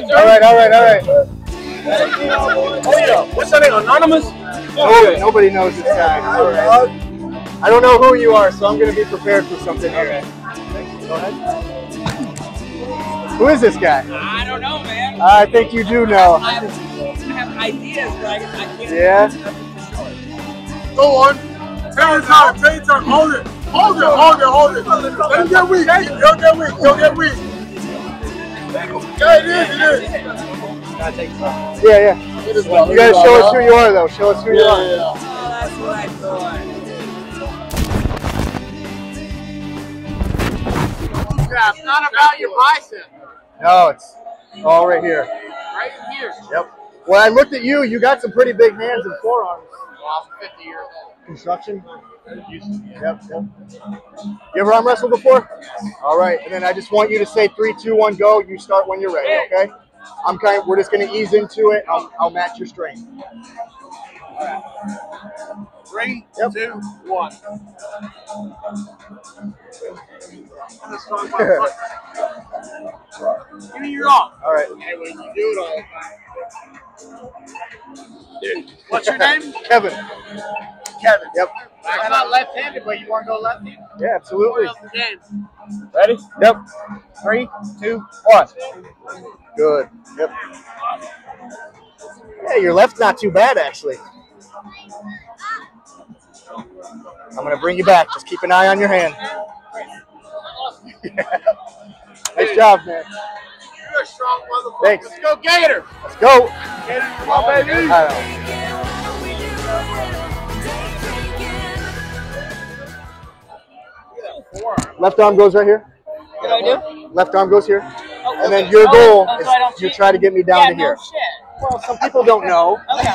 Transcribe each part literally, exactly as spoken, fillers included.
right, all right, all right, all right. Oh yeah, what's that name? Anonymous? Nobody, nobody knows this guy. All right. I don't know who you are, so I'm gonna be prepared for something. All right. Go ahead. Who is this guy? I don't know, man. I think you do know. I have ideas, but I can't. Yeah. Go on. Tell him time. Tell him time. Hold it. Hold it, hold it, hold it. Let him get weak. He'll get weak. He'll get weak. Yeah, it is, it is. Yeah, yeah. You gotta show us who you are, though. Show us who you are. Oh, that's what I thought. Yeah, it's not about your bicep. No, it's all right here. Right here. Yep. When I looked at you, you got some pretty big hands and forearms. Well, I'm fifty years old. Construction? Yep, yep. You ever arm wrestled before? All right, and then I just want you to say three, two, one, go. You start when you're ready, okay? I'm kind of, we're just gonna ease into it. I'll, I'll match your strength. All right. Three, yep. two, one. Give me your arm. All right. Hey, when you do it all the time. What's your name? Kevin. Kevin. Yep. I'm not left-handed, but you want to go lefty? Yeah, absolutely. Ready? Yep. Three, two, one. Good. Yep. Yeah, your left's not too bad, actually. I'm going to bring you back. Just keep an eye on your hand. Yeah. Nice job, man. You're a strong motherfucker. Thanks. Let's go, Gator. Let's go. Gator, come on, baby. I don't know. Left arm goes right here. What do I do? Left arm goes here. Oh, and okay. then your goal oh, is so you try to get me down yeah, to here. No shit. Well, some people don't know. Okay.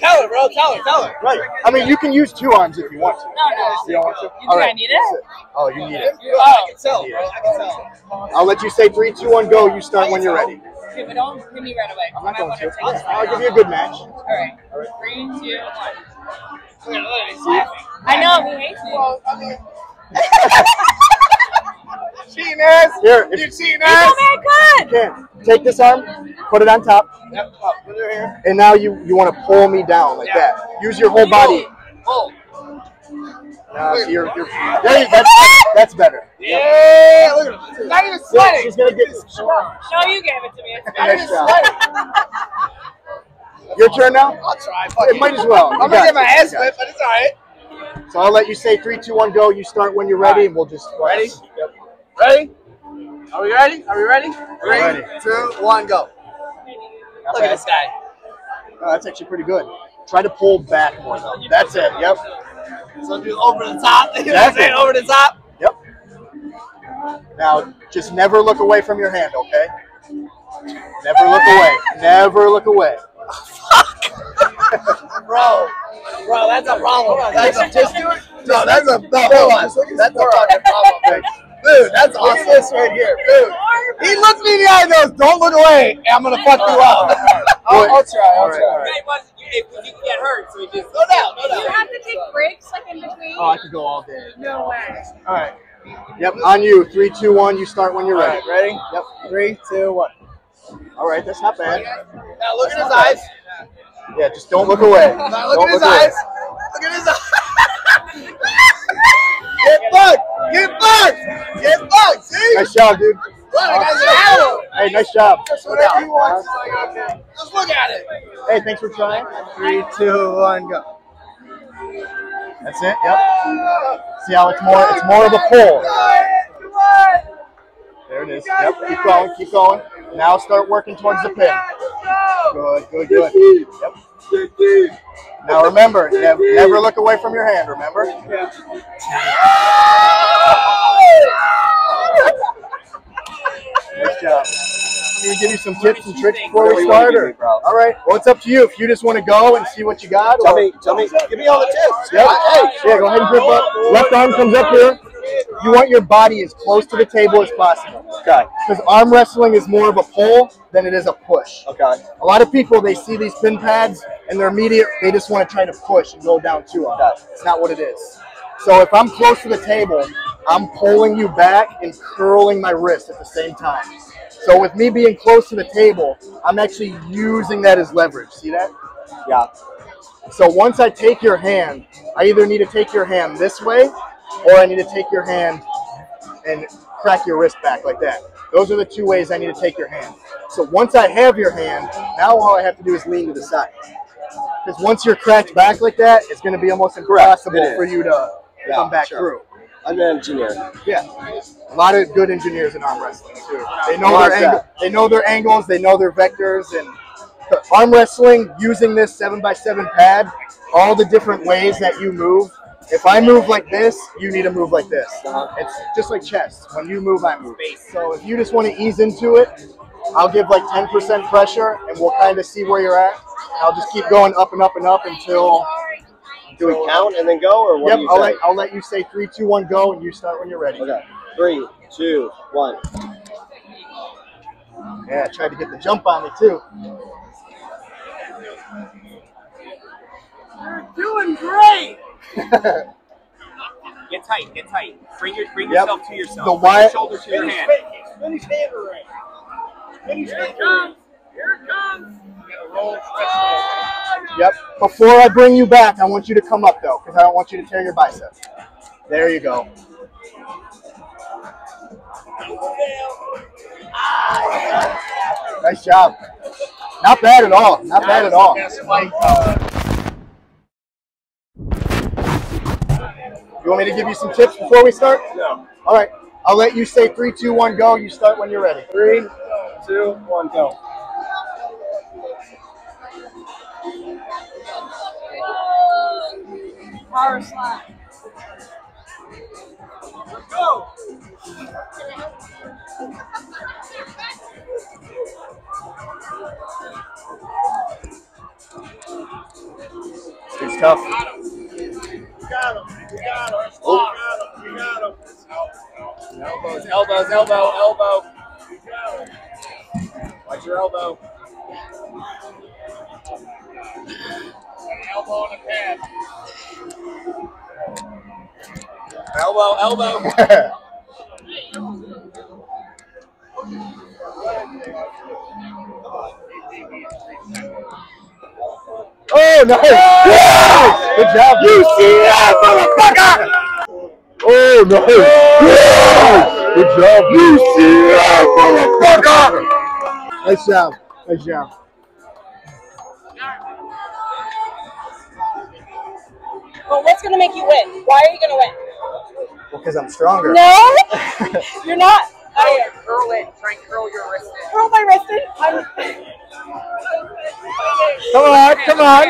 Tell her, bro. Tell her. Tell her. Right. I mean, you can use two arms if you want to. No, no. You don't want to? You All right. I need it? Oh, you need it. Oh, I can tell. I can tell. I'll let you say three, two, one, go. You start when you're ready. Okay, but don't give me right away. I'm not going to. I'll, I'll give you a good match. All right. All right. Three, two, one. No, I know, he hates me. Well, I mean... cheating ass! Here, you cheating ass! Okay, take this arm, put it on top. Yep, up, put it here. And now you, you want to pull me down like yeah. that. Use your whole body. Pull. No, so you're, you're, there you, that's, that's better. Yeah, look at her. Not even sweating. Yeah, she's going to get... No, you gave it to me. Not even sweating. Your turn now? I'll try. Fuck it you. Might as well. I'm going to get my ass whipped, but it's all right. So I'll let you say three, two, one, go. You start when you're ready, right. and we'll just... Ready? Yep. Ready? Are we ready? Are we ready? Three, ready. two, one, go. Not Look bad. at this guy. Oh, that's actually pretty good. Try to pull back more, though. That's it. Yep. So do over the top. You know what I'm saying? Over the top. Yep. Now, just never look away from your hand, okay? Never look away. Never look away. Fuck! bro, bro, that's a problem. That's a, just do it. No, that's a no, hold on. That's a fucking problem, dude. That's awesome. Look at this right here, dude. He looks me in the eye and goes, "Don't look away." And I'm gonna fuck you up. I'll, I'll try. I'll right, try. Right. Right. You can get hurt, so you just go down. Go down. You have to take breaks, like in between. Oh, I could go all day. No way. All right. Yep. On you. Three, two, one. You start when you're ready. Right, ready? Yep. Three, two, one. All right, that's not bad. Now look at his eyes. Yeah, just don't look away. Now look at his eyes. Look at his eyes. Get bugged. Get bugged. Get bugged. See? Nice job, dude. Hey, nice job. Just look at it. Hey, thanks for trying. Three, two, one, go. That's it. Yep. See how it's more? It's more of a pull. There it is. Yep. Keep going. Keep going. Now start working towards the pin. Good, good, good. Yep. Now remember, nev never look away from your hand, remember? Yeah. Nice job. I'm going to give you some tips and tricks before we start. Or? All right. Well, it's up to you. If you just want to go and see what you got. Tell or... me. Tell me. Give me all the tips. Yep. Hey. Yeah, go ahead and grip up. Left arm comes up here. You want your body as close to the table as possible. Okay. Because arm wrestling is more of a pull than it is a push. Okay. A lot of people, they see these pin pads and they're immediate, they just want to try to push and go down to them. Okay. It's not what it is. So if I'm close to the table, I'm pulling you back and curling my wrist at the same time. So with me being close to the table, I'm actually using that as leverage. See that? Yeah. So once I take your hand, I either need to take your hand this way, or I need to take your hand and crack your wrist back like that. Those are the two ways I need to take your hand. So once I have your hand, now all I have to do is lean to the side. Because once you're cracked back like that, it's going to be almost impossible for you to yeah, come back sure. through. I'm an engineer. Yeah. A lot of good engineers in arm wrestling, too. They know, their, angle, they know their angles, they know their vectors, and arm wrestling, using this seven by seven pad, all the different ways that you move. If I move like this, you need to move like this. Uh-huh. It's just like chess. When you move, I move. So if you just want to ease into it, I'll give like ten percent pressure, and we'll kind of see where you're at. I'll just keep going up and up and up until... Do we count and then go, or what? Yep, do you I'll, let, I'll let you say three, two, one, go, and you start when you're ready. Okay. Three, two, one. Yeah, I tried to get the jump on me, too. You're doing great! Get tight, get tight. Bring, your, bring yep. yourself to yourself. The wide your shoulder to your hand. Finish favor right. Finish favor. Here it comes. Here it comes. Roll. Oh, no. Yep. Before I bring you back, I want you to come up, though, because I don't want you to tear your biceps. There you go. Nice job. Not bad at all. Not bad at all. You want me to give you some tips before we start? No. All right. I'll let you say three, two, one, go. You start when you're ready. Three, two, one, go. Power slide. Let's go. It's tough. You got him. You got him. Oh. You got him. You got him. Elbows, elbows, elbow, elbow. You got him. Watch your elbow. An elbow on the pad. Elbow, elbow. Oh, nice. Yeah. Good job. You see that, motherfucker? Oh, nice. Yeah. Good job. You see that, motherfucker? Nice job. Nice job. Well, what's going to make you win? Why are you going to win? Well, because I'm stronger. No, you're not. Oh, yeah. Curl in. Try and curl your wrist in. Curl my wrist in? I'm... Come on, come on.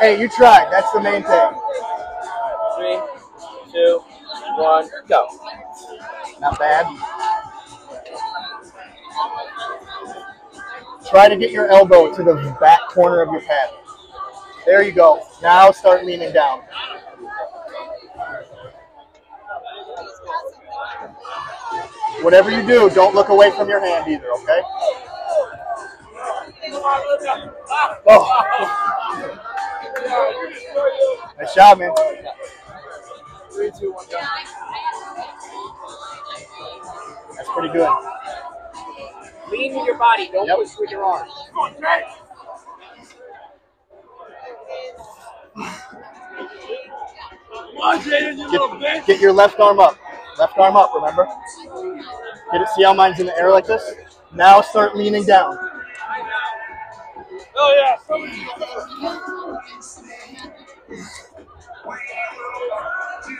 Hey, you tried. That's the main thing. Three, two, one, go. Not bad. Try to get your elbow to the back corner of your pad. There you go. Now start leaning down. Whatever you do, don't look away from your hand either, okay? Oh. Nice job, man. Three, two, one, go. That's pretty good. Lean with your body, don't yep. push with your arms. Get, get your left arm up. Left arm up, remember? Get it, see how mine's in the air like this? Now start leaning down. Oh yeah.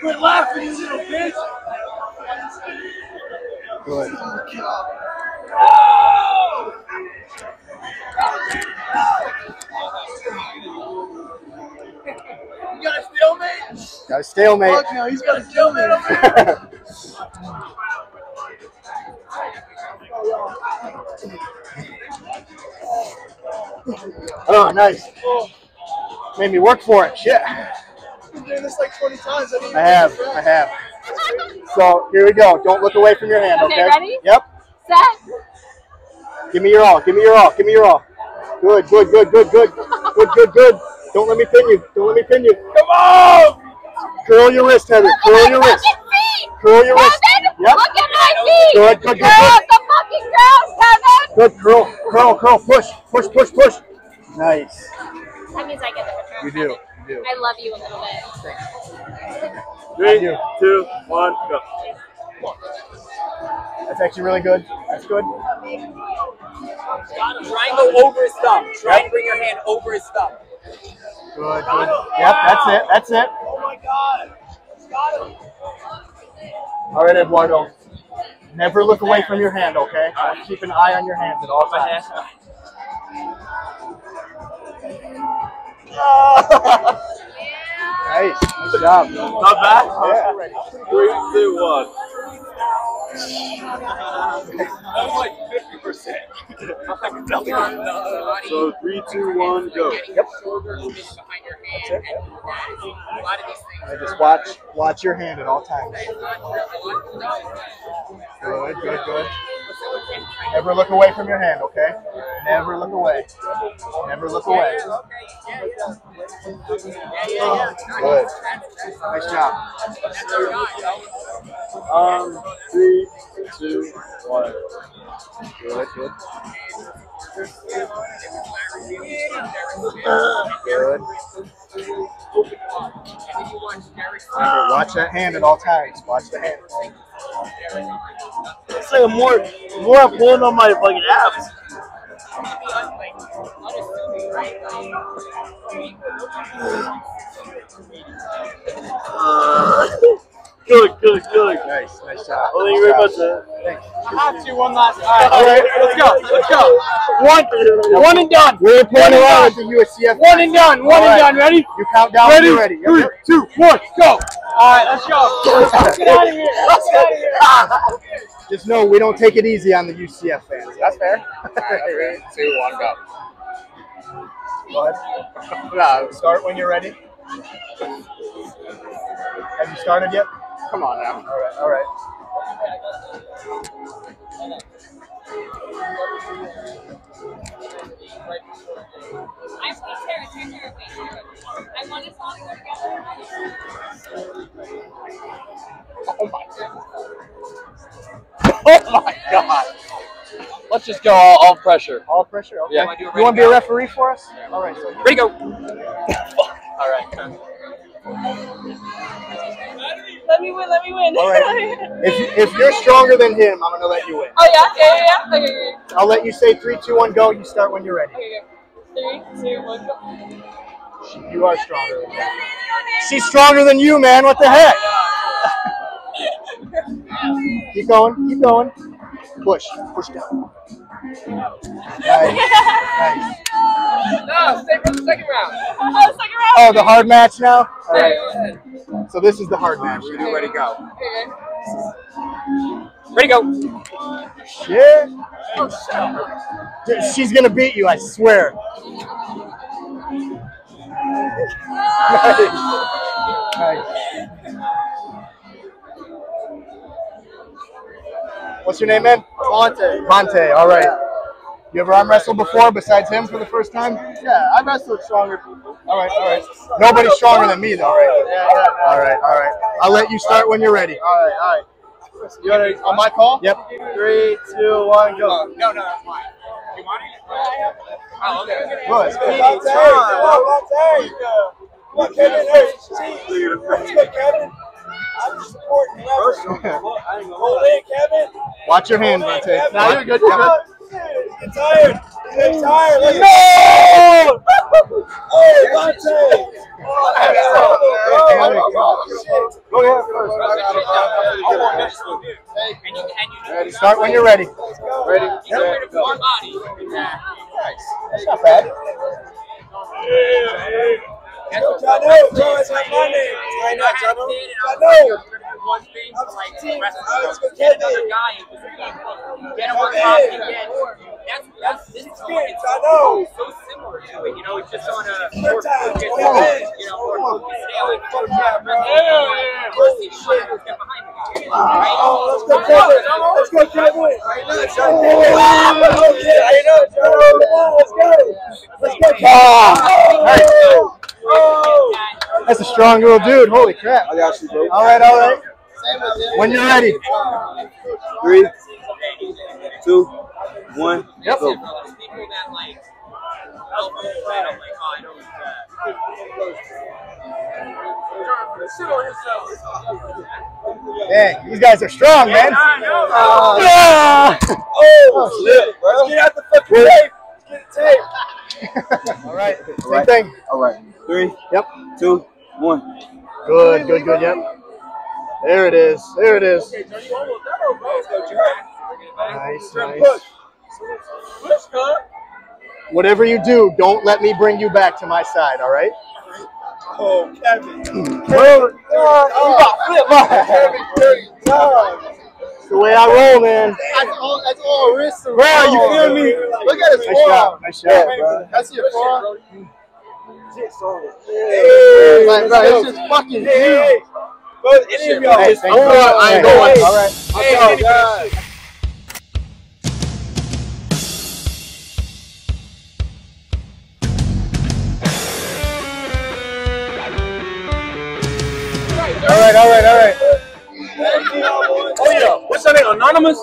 Quit laughing, you little bitch. Good. Oh! You got a stalemate? Got a stalemate. Fuck no, he's got a stalemate over here. Oh, nice. Oh. Made me work for it. Shit. I've been doing this like twenty times. I, I have. I have. So here we go. Don't look away from your hand, okay? Okay, ready? Yep. Set. Give me your all. Give me your all. Give me your all. Good, good, good, good, good. Good, good, good. Don't let me pin you. Don't let me pin you. Come on! Curl your wrist, Heather. Curl your wrist. Curl your wrist. Yep. Look at my feet. Good, good, good. Curl the fucking girls, Kevin. Good, curl, curl, curl. Push, push, push, push. Nice. That means I get the return. You do. You do. I love you a little bit. Thanks. Three, two, one, go. That's actually really good. That's good. Try and go over his thumb. Try and bring your hand over his thumb. Good, good. Yep, that's it. That's it. Oh my God. Got him. All right, Eduardo. Never look away from your hand, okay? Right. Keep an eye on your hands at all times. Nice. Good job. Not bad. Yeah. Three, two, one. That's like fifty percent. I can tell you. So three, two, one, go. Yep. That's it. I just watch, watch your hand at all times. Good, good, good. Never look away from your hand, okay? Never look away. Never look away. Good. Nice job. Um, three, two, one. Good, good. Good. Remember, watch that hand at all times. Watch the hand. It's like I'm more, more I'm pulling on my fucking abs. Uh, good, good, good. Nice, nice job. Well, thank you very much. Thanks. I have to one last time. All right, let's go. Let's go. One, one and done. We're playing around with the U S C F. One and done. One and done. Ready? You count down. Ready? Ready. Three, two, one, go. All right, let's go. Let's get out of here. Let's get out of here. Just know we don't take it easy on the U C F fans. That's fair. All right, three, two, one, go. Go ahead. No, start when you're ready. Have you started yet? Come on now. All right, all right. Oh my God. Oh my God. Let's just go all, all pressure. All pressure? Okay. Yeah. You want to be a referee for us? Yeah. All right. So ready, go. All right. Let me win, let me win. All right. if, if you're stronger than him, I'm going to let you win. Oh, yeah? Yeah, yeah, yeah. Okay, okay, okay. I'll let you say three, two, one, go. You start when you're ready. Okay, okay. Three, two, one, go. You are stronger than him. She's stronger than you, man. What the heck? Keep going, keep going. Push, push down. Nice, nice. No, stay for the second round. Oh, the second round. Oh, the hard match now? All right. So this is the hard match. We're gonna ready to go. Okay. Ready to go. Shit. Oh, shit. She's gonna beat you, I swear. Nice. Nice. What's your name, man? Monte. Monte, all right. You ever arm wrestled before besides him for the first time? Yeah, I wrestled stronger people. All right, all right. Nobody's stronger than me, though, right? Yeah, yeah. All right, all right. I'll let you start when you're ready. All right, all right. You want to, on my call? Yep. Three, two, one, go. No, no, that's mine. You want it? Oh, okay. Good. Look, Kevin, hey, look, Kevin. I'm supporting Kevin. Hold in, Kevin. Watch your hand, Monte. Now you're good, Kevin. Get tired. Get tired. Look at no! Oh, Monte! Oh, shit. Go ahead first. I want this one. And you, and you ready. Start when you're ready. Let's go. Ready? Yep. Go. Nice. That's not bad. Yeah, yeah. John O, Joe, it's my Monday. Why not, John O? John O! One thing, like, the rest of the get another guy and get him on top again. That's, that's, this is good, John O! It's so similar to it, you know, it's just on a, or, you know, or, stay away from the camera, let's see shit, let's get behind him. Let's go, Kevin! Let's go, Kevin! I know, John O! I know, John O! Let's go! Let's go, Kevin! Let's go, Kevin! Oh! That's a strong little dude. Holy crap. I got you, bro. All right, all right. When you're ready. Three, two, one. Yep. Go. Dang, these guys are strong, man. Oh, slip. Oh, let's get out the fucking tape. Let's get the tape. All right. All right. Same thing. All right. Three. Yep. Two. One. Good, good, good. Yep. There it is. There it is. Nice, nice. Whatever you do, don't let me bring you back to my side, all right? Oh, Kevin. Kevin, oh, you got flip. Kevin, dirty dog. It's the way I roll, man. That's all, that's all wrists. Bro, you feel me? Look at his forearm. Nice shot, nice shot. That's your forearm. Hey, like, bro, this is fucking huge. Bro, any of y'all, just go. I ain't going. All right. I'll go. God. All right, all right, all right. Oh, yeah. What's that name? Anonymous?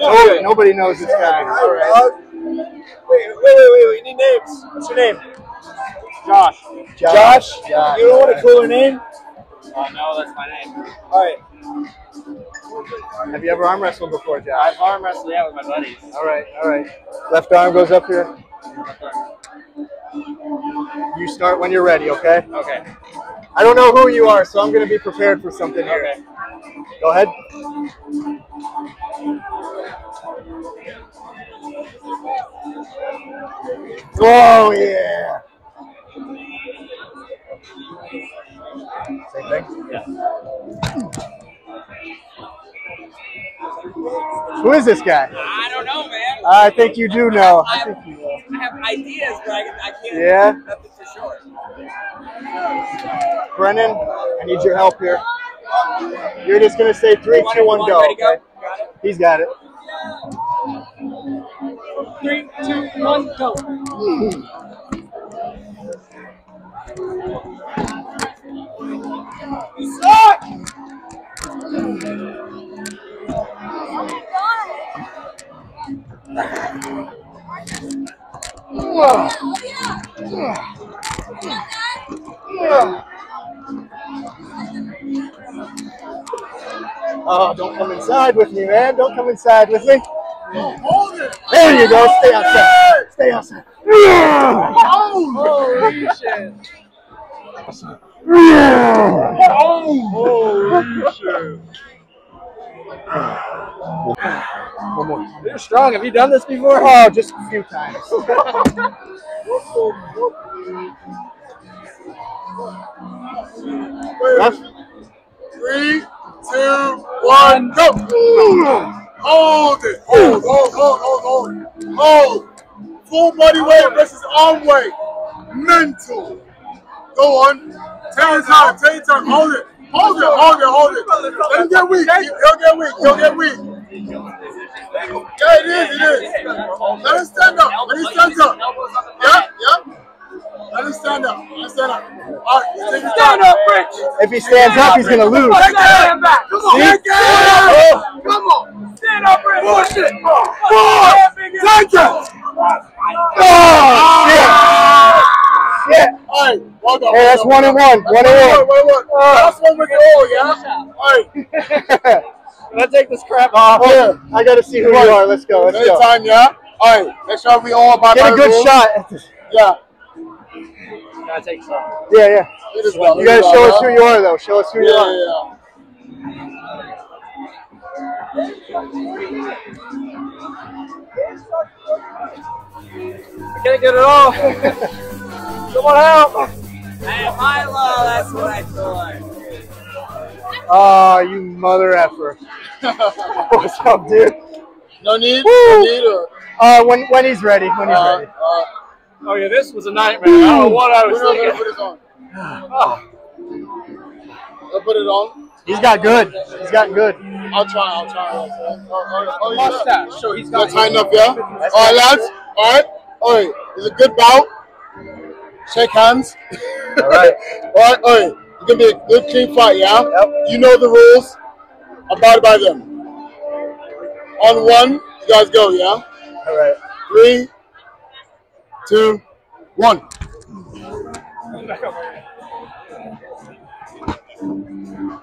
Oh, okay. Nobody knows this guy. All right. Wait, wait, wait, wait. We need names. What's your name? Josh. Josh? Josh. Josh. You don't want a cooler name? Uh, no, that's my name. All right. Have you ever arm wrestled before, Josh? I've arm wrestled, yeah, with my buddies. All right, all right. Left arm goes up here. Left arm. You start when you're ready, okay? Okay. I don't know who you are, so I'm going to be prepared for something here. Okay. Go ahead. Oh, yeah. Same thing? Yeah. Who is this guy? I don't know, man. I think you do know. I think you know. I have ideas, but I, I can't yeah. do nothing for sure. Brennan, I need your help here. You're just going to say three, two, one, go. Okay? Go. Got it. He's got it. Three, two, one, go. You suck! Oh my God! Oh, don't come inside with me, man. Don't come inside with me. There you go. Stay outside. Stay outside. Holy shit. Holy shit. One more. You're strong. Have you done this before? Oh, just a few times. Three, two, one, go! Hold it! Hold, hold, hold, hold, hold. Hold. Full body weight versus arm weight. Mental. Go on. Ten times, ten times. Hold it. Hold it, hold it, hold it. Let him get weak. He'll get weak. He'll get weak. Yeah, it is, it is. Let him stand up. Let him stand up. Yeah, yeah. Let him stand up. Let him stand up. All right. Stand up, Rich. If he stands up, he's going to lose. Take that back. Come on. Take that back. Come on. Stand up, Rich. Bullshit. Four. Take it. Oh, shit. Shit. All right. Well done. Hey, that's one and one. One and one. Last one with the oil, yeah? All right. Can I take this crap off? Oh, yeah. I got to see who you are. Let's go. Let's go. Time, yeah? All right. Make sure we all by get a good room. Shot. Yeah. Can I take some? Yeah, yeah. You got to show well, us yeah? who you are, though. Show us who yeah, you are. Yeah, yeah. I can't get it all. Someone help. Hey, Milo, that's what I thought. Oh, you mother effer. What's up, dude? No need? No need or... Uh, when, when he's ready, when he's uh, ready. Uh, oh, yeah, this was a nightmare. I don't know what I was thinking. Put it on. Oh. I'll put it on. He's got good. He's got good. I'll try, I'll try. Oh, mustache. So he's got tighten up, yeah? All right, lads. All right. All right. It's a good bout. Shake hands. All right. All right. All right. gonna be a good clean fight, yeah? Yep. You know the rules. Abide by them. On one, you guys go, yeah? All right. Three, two, one.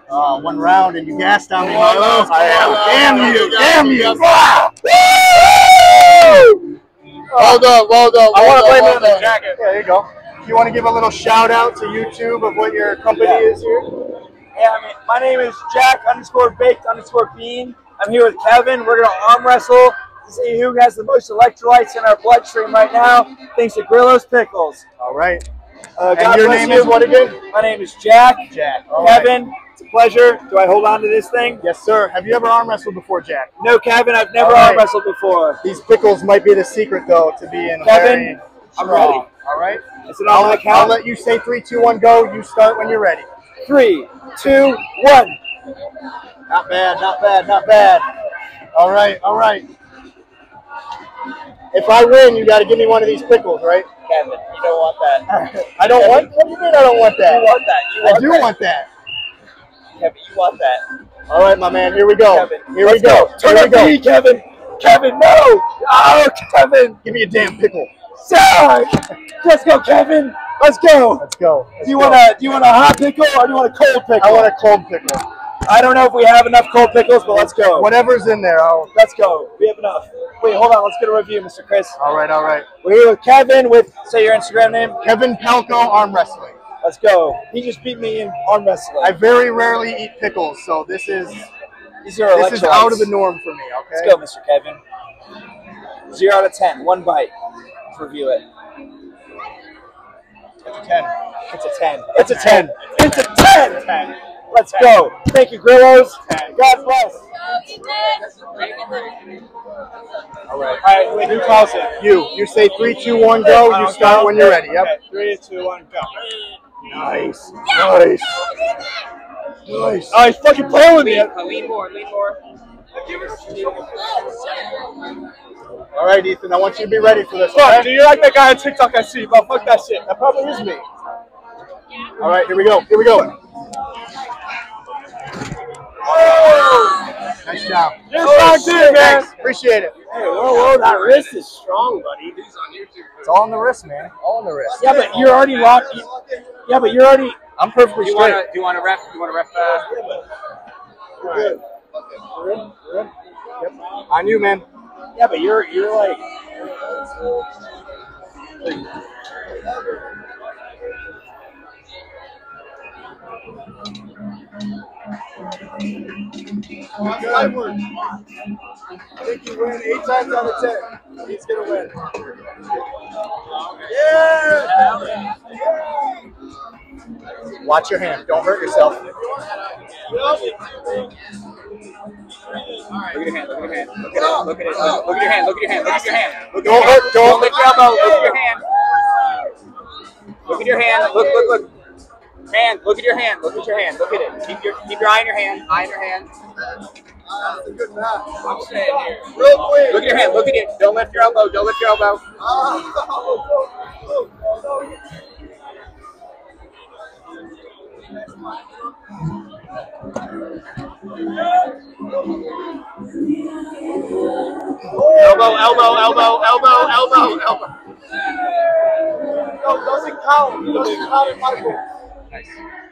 Uh, one round and you gassed on me. Oh, I am. Damn you! Damn you! Woo! Well done, well done. I want to blame it on the jacket. There you go. You want to give a little shout out to YouTube of what your company yeah. is here? Yeah, I mean, my name is Jack underscore baked underscore bean. I'm here with Kevin. We're gonna arm wrestle to see who has the most electrolytes in our bloodstream right now, thanks to Grillo's Pickles. All right. Uh, and your name you. is what again? My name is Jack. Jack. All Kevin, right. It's a pleasure. Do I hold on to this thing? Yes, sir. Have you ever arm wrestled before, Jack? No, Kevin. I've never right. arm wrestled before. These pickles might be the secret, though, to being Kevin, very I'm strong. ready. All right. It's an I'll, let, I'll let you say three, two, one, go. You start when you're ready. Three, two, one. Not bad. Not bad. Not bad. All right. All right. If I win, you got to give me one of these pickles, right? Kevin, you don't want that. I don't Kevin, want What do you mean I don't want that? You want that. You want I do that. want that. Kevin, you want that. All right, my man. Here we go. Kevin, here we go. go. Turn up the heat, Kevin. Kevin, no. Oh, Kevin. Give me a damn pickle. Sorry. Let's go, Kevin. Let's go. Let's go. Let's do you want a Do you want a hot pickle or do you want a cold pickle? I want a cold pickle. I don't know if we have enough cold pickles, but let's go. Whatever's in there, I'll... Let's go. We have enough. Wait, hold on. Let's get a review, Mister Chris. All right, all right. We're here with Kevin with, say your Instagram name. Kevin Palko Arm Wrestling. Let's go. He just beat me in arm wrestling. I very rarely eat pickles, so this is These are this is out of the norm for me, okay? Let's go, Mister Kevin. Zero out of ten. One bite. Let's review it. It's a ten. It's a ten. It's a ten. It's a ten. It's a ten. It's a ten. Let's go. Thank you, Grillo's. God bless. All right. All right. Who calls it? You. You say three, two, one, go. You start when you're ready. Yep. Okay. Three, two, one, go. Nice. Nice. Nice. All right. Fucking play with me. Lean more. Lean more. All right, Ethan. I want you to be ready for this. Fuck. Do you like that guy on TikTok? I see. But fuck that shit. That probably is me. All right. Here we go. Here we go. Oh! Nice job. You're oh, too, man. Appreciate it. Hey, whoa, whoa, that wrist is strong, buddy. It's all in the wrist, man. All in the wrist. Yeah, but you're already locked. Yeah, but you're already. I'm perfectly do you straight. Wanna, do you want to ref? Do you want to ref? Uh, all right. We're in. We're in. Yep. On you, man. Yeah, but you're you're like. I think you win eight times out of ten. He's gonna win. Yeah! Watch your hand. Don't hurt yourself. Look at your hand. Look at your hand. Look at it. Look at it. Look at your hand. Look at your hand. Look at your hand. Look at your hand. Look at your hand. Look at your hand. Don't hurt. Don't lift your elbow. Look at your hand. Look at your hand. Look. Look. Look. Hand, look at your hand. Look at your hand. Look at it. Keep your keep your eye on your hand. Eye on your hand. That's a good match. I'm staying here. Real quick. Look at your hand. Look at it. Don't lift your elbow. Don't lift your elbow. Elbow, elbow, elbow, elbow, elbow, elbow. No, doesn't count. Doesn't count in my book. Nice.